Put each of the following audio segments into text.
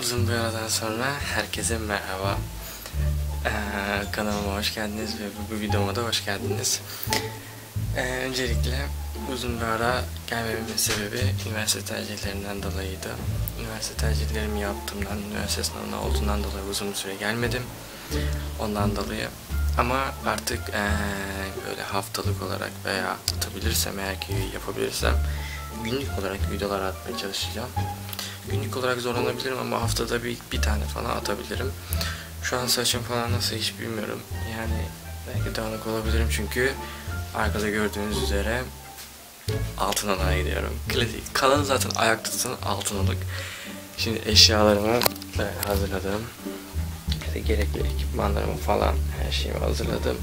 Uzun bir aradan sonra herkese merhaba. Kanalıma hoş geldiniz ve bu videoma da hoş geldiniz. Öncelikle uzun bir ara gelmemin sebebi üniversite tercihlerinden dolayıydı. Üniversite tercihlerimi yaptığımdan, üniversite sınavına olduğundan dolayı uzun bir süre gelmedim. Ondan dolayı. Ama artık böyle haftalık olarak veya atabilirsem, eğer ki yapabilirsem, günlük olarak videolar atmaya çalışacağım. Günlük olarak zorlanabilirim ama haftada bir tane falan atabilirim. Şu an saçım falan nasıl hiç bilmiyorum. Yani belki dağınık olabilirim çünkü arkada gördüğünüz üzere Altınoluk'a gidiyorum. Klasik. Kalan zaten ayakta tutan Altınoluk. Şimdi eşyalarımı hazırladım. İşte gerekli ekipmanlarımı falan, her şeyimi hazırladım.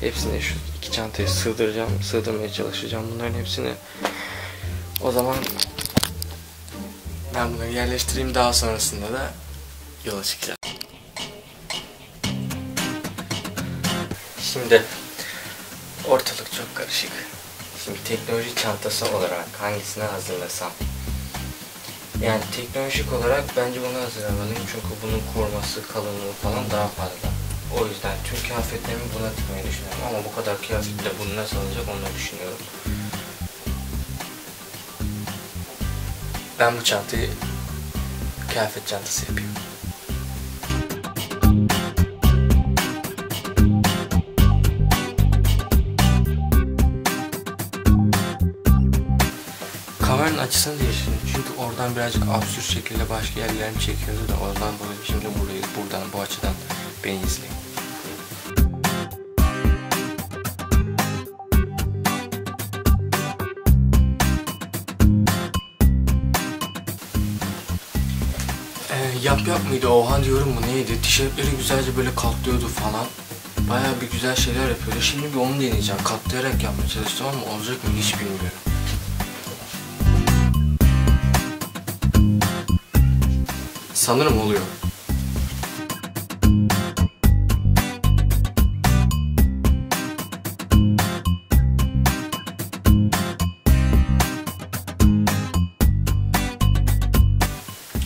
Hepsini şu iki çantaya sığdıracağım. Sığdırmaya çalışacağım bunların hepsini. O zaman ben bunları yerleştireyim, daha sonrasında da yola çıkacağım. Şimdi ortalık çok karışık. Şimdi teknoloji çantası olarak hangisini hazırlasam? Yani teknolojik olarak bence bunu hazırlamalıyım çünkü bunun koruması, kalınlığı falan daha fazla. O yüzden tüm kıyafetlerimi buna dikmeyi düşünüyorum ama bu kadar kıyafetle bunu nasıl alacak onu düşünüyorum. Ben bu çantayı kıyafet çantası yapayım. Kameranın açısını değiştirdim çünkü oradan birazcık absürt şekilde başka yerlerim çekiyordu da oradan dolayı şimdi burayı buradan bu açıdan beni izleyin. Yap mıydı? Oha diyorum bu neydi? Tişörtleri güzelce böyle katlıyordu falan. Bayağı bir güzel şeyler yapıyordu. Şimdi bir onu deneyeceğim. Katlayarak yapmaya çalıştım ama olacak mı hiç bilmiyorum. Sanırım oluyor.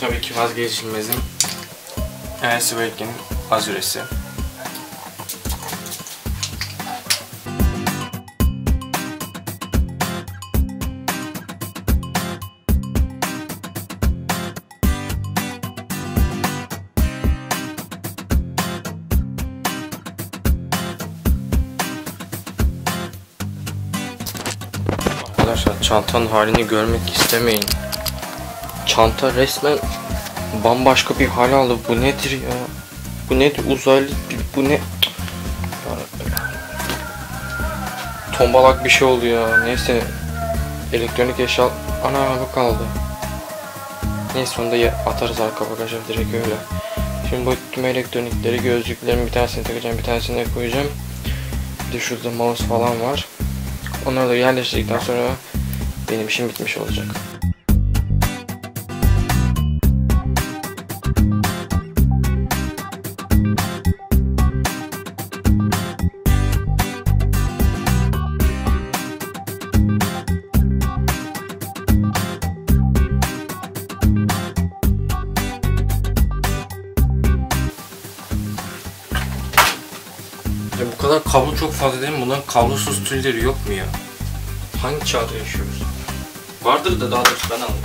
Tabii ki vazgeçilmezim Enes Beykent'in azüresi. Arkadaşlar çantanın halini görmek istemeyin. Çanta resmen bambaşka bir hal aldı. Bu nedir ya? Bu nedir? Uzaylı, bu ne? Tombalak bir şey oldu ya. Neyse. Elektronik eşya... Ana bu kaldı. Neyse onu da atarız arka bagaja direkt öyle. Şimdi bu tüm elektronikleri, gözlüklerimin bir tanesini takacağım, bir tanesini koyacağım. Bir de şurada mouse falan var. Onları da yerleştirdikten sonra benim işim bitmiş olacak. Bu kadar kablo çok fazla değil mi? Bunların kablosuz türleri yok mu ya? Hangi çağda yaşıyoruz? Vardır da daha doğrusu ben anladım.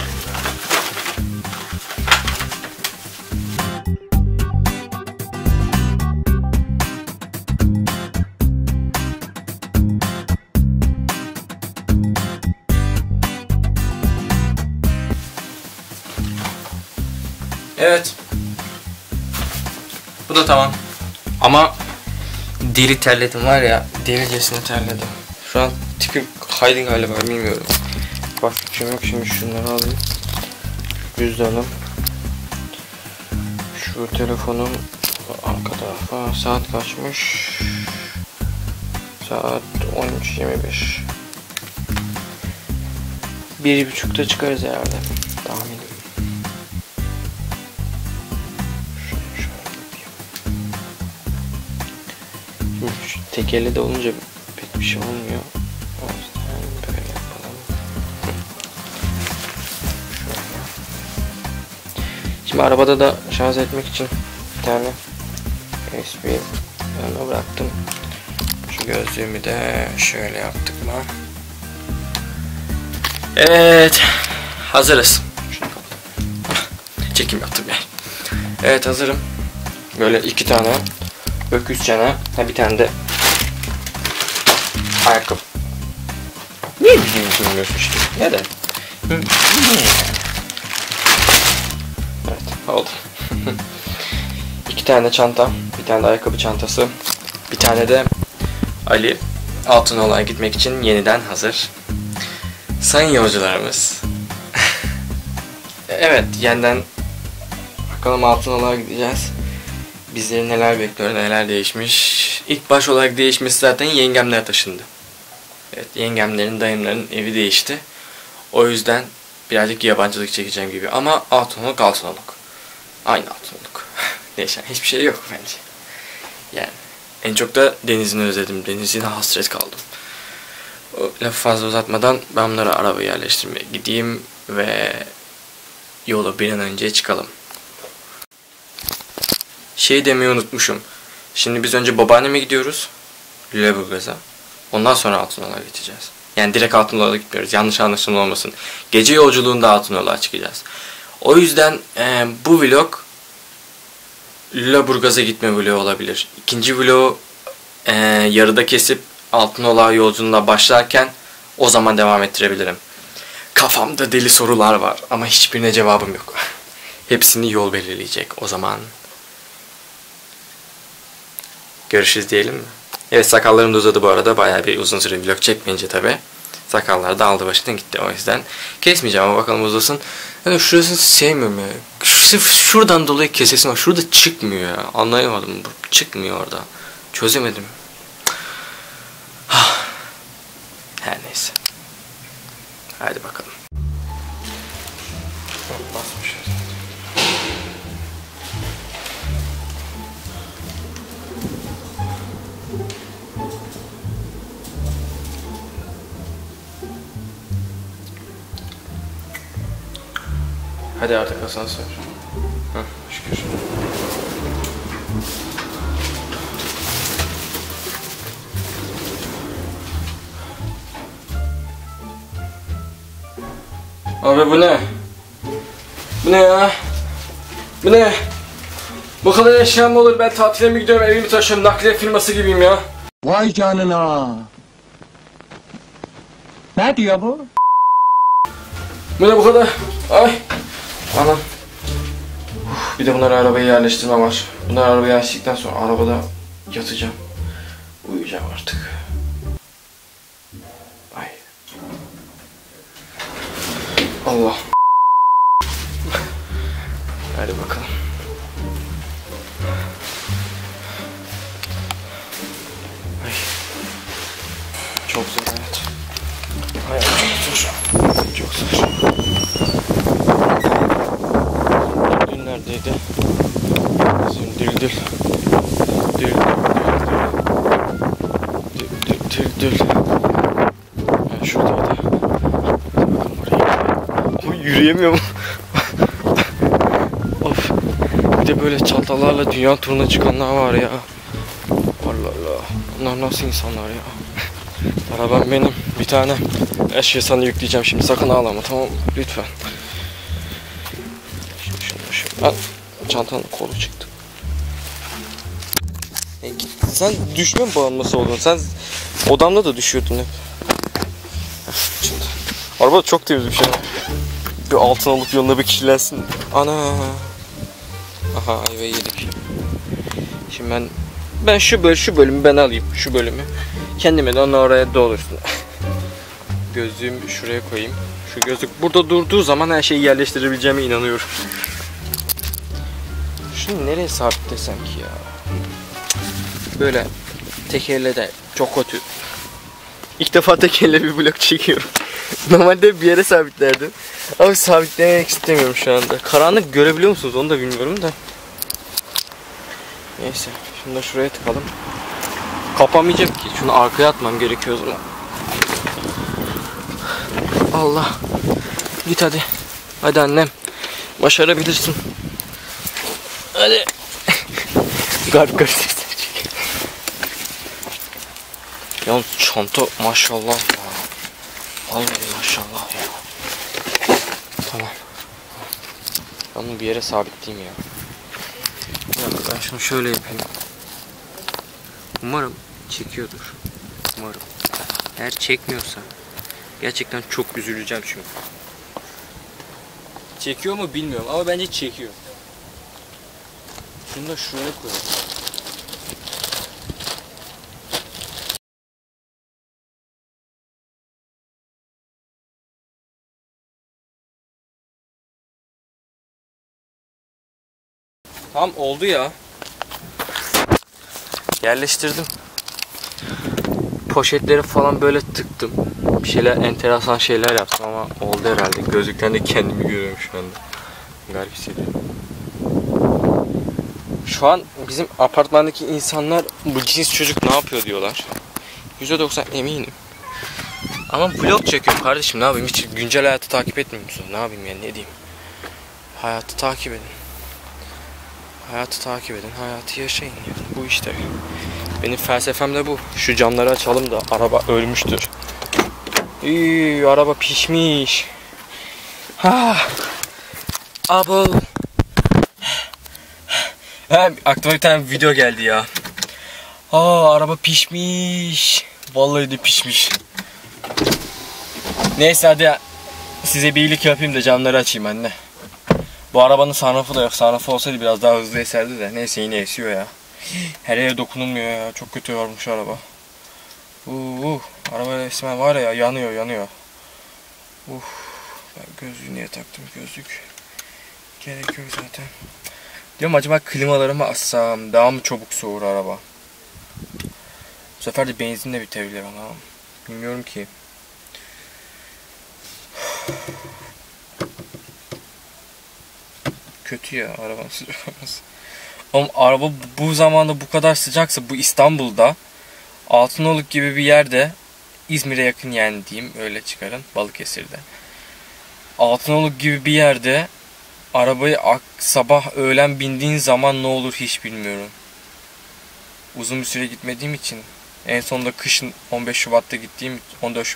Evet. Bu da tamam. Ama deri terledim var ya, delicesine terledim. Şu an tipim hayli galiba, bilmiyorum. Bak fikrim yok, şimdi şunları alayım. Cüzdanım. Şu telefonum arka tarafa. Saat kaçmış? Saat 13.21. 1.30'da çıkarız herhalde. Tahminim. Tekeli de olunca pek bir şey olmuyor. O yüzden böyle yapalım. Şöyle. Şimdi arabada da şarj etmek için bir tane USB yanına bıraktım. Şu gözlüğümü de şöyle yaptık mı? Evet, hazırız. Çekim yaptım ya. Evet, hazırım. Böyle iki tane öküz çana, bir tane de ayakkabı. Niye bizim için görmüştük? Neden? Evet, oldu. İki tane çanta, bir tane de ayakkabı çantası, bir tane de Ali Altınoluk'a gitmek için yeniden hazır. Sayın yolcularımız. Evet, yeniden bakalım Altınoluk'a gideceğiz. Bizleri neler bekliyor, neler değişmiş. İlk baş olarak değişmesi zaten yengemler taşındı. Evet, yengemlerin, dayımların evi değişti. O yüzden birazcık yabancılık çekeceğim gibi ama Altınoluk, Altınoluk. Aynı Altınoluk. Değişen hiçbir şey yok bence. Yani en çok da denizini özledim, denizine hasret kaldım. O lafı fazla uzatmadan ben bunları arabaya yerleştirmeye gideyim ve yola bir an önce çıkalım. Şey demeyi unutmuşum. Şimdi biz önce babaanneme gidiyoruz, Lüleburgaz'a. Ondan sonra Altınoluk'a gideceğiz. Yani direkt Altınoluk'a gitmiyoruz, yanlış anlaşılma olmasın. Gece yolculuğunda Altınoluk'a çıkacağız. O yüzden bu vlog Lüleburgaz'a gitme vlogu olabilir. İkinci vlogu yarıda kesip Altınoluk yolculuğuna başlarken o zaman devam ettirebilirim. Kafamda deli sorular var ama hiçbirine cevabım yok. Hepsini yol belirleyecek o zaman. Görüşürüz diyelim mi? Evet, sakallarım da uzadı bu arada. Bayağı bir uzun süre vlog çekmeyince tabi. Sakallar da aldı başına gitti, o yüzden. Kesmeyeceğim ama bakalım uzasın. Yani şurasını sevmiyorum ya. Şuradan dolayı kesesin var. Şurada çıkmıyor ya. Anlayamadım. Çıkmıyor orada. Çözemedim. Her neyse. Hadi bakalım. Çok basmışız. Hadi artık asansör. Hah, şükür. Abi bu ne? Bu ne ya? Bu ne? Bu kadar eşyam olur, ben tatile mi gidiyorum, evimi taşıyorum, nakliye firması gibiyim ya. Vay canına. Ne diyor bu? Bu ne bu kadar? Ay. Anam. Uf, bir de bunları arabaya yerleştirme var. Bunları arabaya yerleştirdikten sonra arabada yatacağım. Uyuyacağım artık. Ay. Allah. Hadi bakalım. Ay. Çok zor hayat. Hayat çok zor. Dün neredeydi? Bizim dül. Yani şuradaydı. Bakın buraya. Yürüyemiyorum. Of. Bir de böyle çantalarla dünya turuna çıkanlar var ya. Allah Allah. Bunlar nasıl insanlar ya? Arabam benim. Bir tane eşya sana yükleyeceğim şimdi. Sakın ağlama, tamam mı? Lütfen. Şimdi şunu al. Çantanın kolu çıktı. Sen düşme bağımlısı oldun. Sen odamda da düşüyordun hep. Şimdi. Araba çok temiz bir şey. Bir Altınoluk yoluna bir kirlensin. Ana. Aha, ayva yedik. Şimdi ben şu bölümü ben alayım. Şu bölümü. Kendime de onu oraya doldursun. Gözlüğümü şuraya koyayım. Şu gözlük burada durduğu zaman her şeyi yerleştirebileceğime inanıyorum. Şunu nereye sabitlesem ki ya? Böyle tekerle de çok kötü. İlk defa tekerle bir blok çekiyorum. Normalde bir yere sabitlerdim. Ama sabitlemek istemiyorum şu anda. Karanlık görebiliyor musunuz? Onu da bilmiyorum da. Neyse. Şunu da şuraya tıkalım. Kapamayacak ki. Şunu arkaya atmam gerekiyor o zaman. Allah. Git hadi. Hadi annem. Başarabilirsin. Hadi. Garip garip sesler çekiyor. Yalnız çanta maşallah ya. Vallahi maşallah ya. Tamam. Ben bunu bir yere sabitleyeyim ya. Ben şunu şöyle yapayım. Umarım çekiyordur. Umarım. Eğer çekmiyorsa gerçekten çok üzüleceğim çünkü. Çekiyor mu bilmiyorum ama bence çekiyor. Şunu da şuraya koyalım. Tam oldu ya. Yerleştirdim. Poşetleri falan böyle tıktım. Bir şeyler, enteresan şeyler yaptım ama oldu herhalde. Gözlükten de kendimi görüyorum şu anda. Garip hissediyorum. Şu an bizim apartmandaki insanlar bu cins çocuk ne yapıyor diyorlar. %90 eminim. Ama vlog çekiyorum kardeşim, ne yapayım, hiç güncel hayatı takip etmiyor musun? Ne yapayım yani, ne diyeyim? Hayatı takip edin. Hayatı takip edin, hayatı yaşayın. Bu işte. Benim felsefem de bu. Şu camları açalım da araba ölmüştür. Üy, araba pişmiş. Ha. Abo. Aklıma bir tane video geldi ya. Aa, araba pişmiş. Vallahi de pişmiş. Neyse hadi size bir iyilik yapayım da camları açayım anne. Bu arabanın sunroofu da yok. Sunroofu olsaydı biraz daha hızlı eserdi de. Neyse yine esiyor ya. Her yere dokunulmuyor ya. Çok kötü yormuş araba. Araba resmen var ya, yanıyor yanıyor. Ben gözlüğü niye taktım, gözlük? Gerek yok zaten. Diyorum acaba klimalarımı açsam daha mı çabuk soğur araba? Bu sefer de benzin de bitebilir ama bilmiyorum ki. Kötü ya arabanın sıcak olması. Oğlum araba bu zamanda bu kadar sıcaksa, bu İstanbul'da Altınoluk gibi bir yerde, İzmir'e yakın yani diyeyim, öyle çıkarın, Balıkesir'de. Altınoluk gibi bir yerde arabayı sabah öğlen bindiğin zaman ne olur hiç bilmiyorum. Uzun bir süre gitmediğim için, en sonunda kışın 15 Şubat'ta gittiğim, 14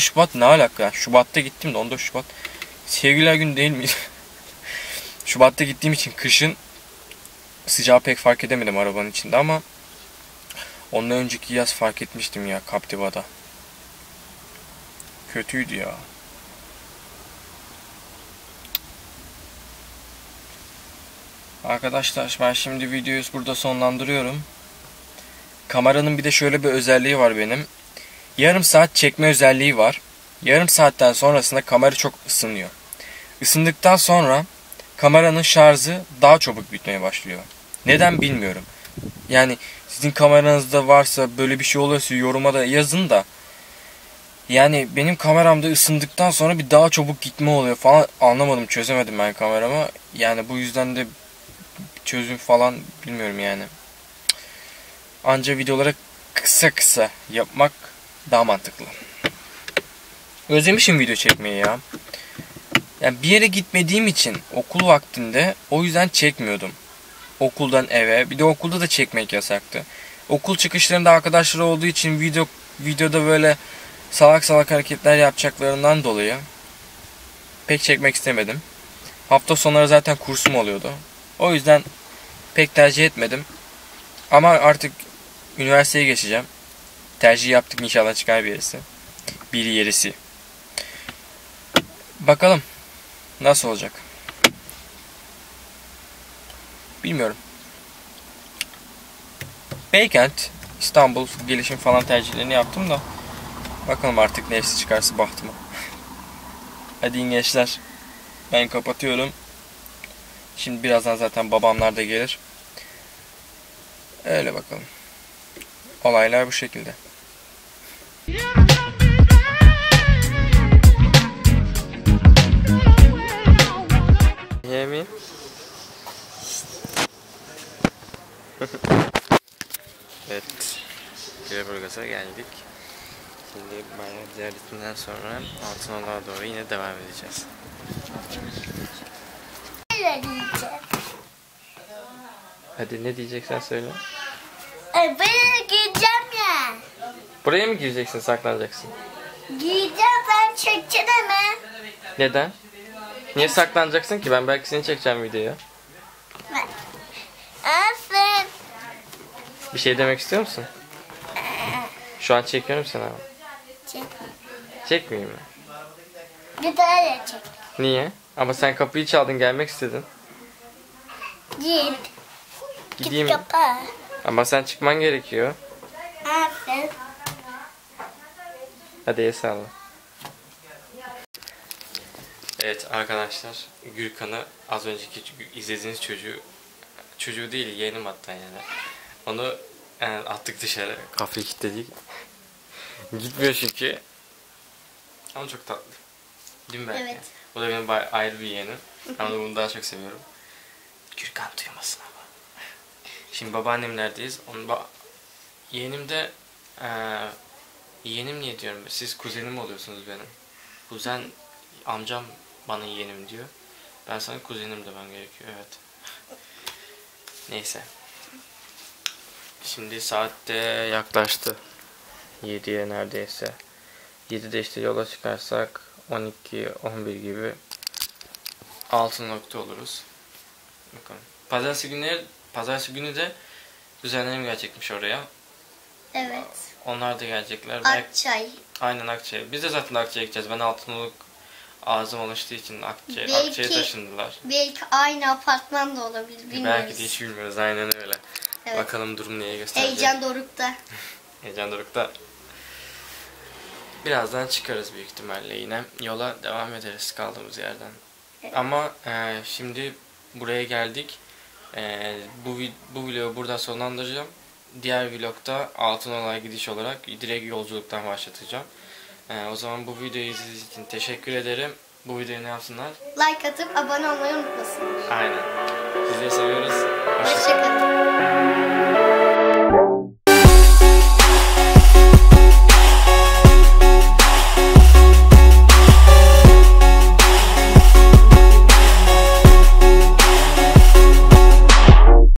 Şubat ne alaka ya? Şubat'ta gittim de 14 Şubat sevgililer günü değil miydi? Şubat'ta gittiğim için kışın sıcağı pek fark edemedim arabanın içinde ama ondan önceki yaz fark etmiştim ya Kaptiva'da. Kötüydü ya. Arkadaşlar ben şimdi videoyu burada sonlandırıyorum. Kameranın bir de şöyle bir özelliği var benim. Yarım saat çekme özelliği var. Yarım saatten sonrasında kamera çok ısınıyor. Isındıktan sonra kameranın şarjı daha çabuk bitmeye başlıyor. Neden bilmiyorum. Yani sizin kameranızda varsa böyle bir şey oluyorsa yoruma da yazın da. Yani benim kameramda ısındıktan sonra bir daha çabuk gitme oluyor falan, anlamadım, çözemedim ben kameramı. Yani bu yüzden de çözüm falan bilmiyorum yani. Anca videolara kısa kısa yapmak daha mantıklı. Özlemişim video çekmeyi ya. Yani bir yere gitmediğim için okul vaktinde, o yüzden çekmiyordum. Okuldan eve, bir de okulda da çekmek yasaktı. Okul çıkışlarında arkadaşları olduğu için videoda böyle salak salak hareketler yapacaklarından dolayı pek çekmek istemedim. Hafta sonları zaten kursum oluyordu. O yüzden pek tercih etmedim. Ama artık üniversiteye geçeceğim. Tercih yaptık, inşallah çıkar bir yerisi. Bakalım nasıl olacak. Bilmiyorum. Beykent, İstanbul Gelişim falan tercihlerini yaptım da bakalım artık neresi çıkarsa bahtıma. Hadi iyi gençler. Ben kapatıyorum. Şimdi birazdan zaten babamlar da gelir. Öyle bakalım. Olaylar bu şekilde. Yemin. Evet. Lüleburgaz'a geldik. Şimdi bayram ziyaretinden sonra Altınoluk'a doğru yine devam edeceğiz. Hadi ne diyeceksen söyle. Buraya gireceğim ya. Buraya mı gireceksin, saklanacaksın? Gireceğim, ben çekeceğim mi? Neden? Niye saklanacaksın ki? Ben belki seni çekeceğim videoya. Aferin. Bir şey demek istiyor musun? Şu an çekiyorum seni ama. Çek. Çekmeyeyim mi? Bir daha da çek. Niye? Ama sen kapıyı çaldın, gelmek istedin. Git. Gideyim. Git kapağı. Ama sen çıkman gerekiyor. Aferin. Hadi el salla. Evet arkadaşlar, Gürkan'ı az önceki izlediğiniz çocuğu değil, yeğenim hatta yani. Onu attık dışarı, kafayı kilitledik. Gitmiyor çünkü. Ama çok tatlı. Değil mi belki? Evet. O da benim ayrı bir yeğenim. Ben de bunu daha çok seviyorum. Gürkan duymasın ama. Şimdi babaannemlerdeyiz. Onun yeğenim de... yeğenim niye diyorum? Siz kuzenim oluyorsunuz benim. Kuzen, amcam bana yeğenim diyor. Ben sana kuzenim demem gerekiyor. Evet. Neyse. Şimdi saatte yaklaştı. 7'ye neredeyse. 7'de işte yola çıkarsak 12-11 gibi Altınoluk'ta oluruz. Bakalım. Pazartesi günü de düzenlerim gelecekmiş oraya. Evet. Onlar da gelecekler. Akçay. Aynen Akçay. Biz de zaten Akçay'a gideceğiz. Ben Altınoluk ağzım alıştığı için Akçay'a taşındılar. Belki aynı apartman da olabilir. Bilmiyoruz. Belki de hiç bilmiyoruz. Aynen öyle. Evet. Bakalım durum neye gösterecek. Heyecan dorukta. Heyecan dorukta. Birazdan çıkarız büyük ihtimalle yine. Yola devam ederiz kaldığımız yerden. Evet. Ama şimdi buraya geldik. Bu vlogu burada sonlandıracağım. Diğer vlogda Altınoluk'a gidiş olarak direkt yolculuktan başlatacağım. O zaman bu videoyu izlediğiniz için teşekkür ederim. Bu videoyu ne yapsınlar? Like atıp abone olmayı unutmasınlar. Aynen. Sizleri seviyoruz. Hoşçakalın.